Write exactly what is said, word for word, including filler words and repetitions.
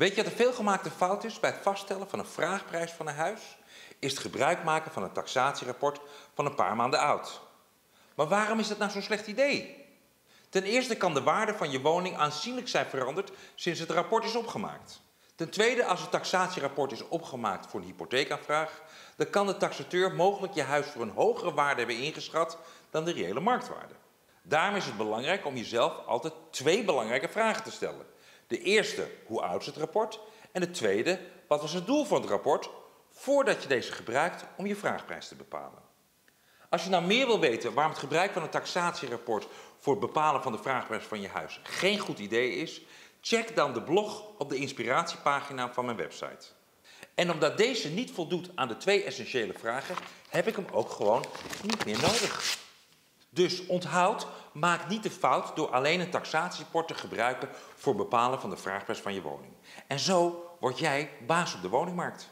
Weet je wat een veelgemaakte fout is bij het vaststellen van een vraagprijs van een huis? Is het gebruik maken van een taxatierapport van een paar maanden oud. Maar waarom is dat nou zo'n slecht idee? Ten eerste kan de waarde van je woning aanzienlijk zijn veranderd sinds het rapport is opgemaakt. Ten tweede, als het taxatierapport is opgemaakt voor een hypotheekaanvraag, dan kan de taxateur mogelijk je huis voor een hogere waarde hebben ingeschat dan de reële marktwaarde. Daarom is het belangrijk om jezelf altijd twee belangrijke vragen te stellen. De eerste, hoe oud is het rapport? En de tweede, wat was het doel van het rapport voordat je deze gebruikt om je vraagprijs te bepalen? Als je nou meer wil weten waarom het gebruik van een taxatierapport voor het bepalen van de vraagprijs van je huis geen goed idee is, check dan de blog op de inspiratiepagina van mijn website. En omdat deze niet voldoet aan de twee essentiële vragen, heb ik hem ook gewoon niet meer nodig. Dus onthoud, maak niet de fout door alleen een taxatierapport te gebruiken voor het bepalen van de vraagprijs van je woning. En zo word jij baas op de woningmarkt.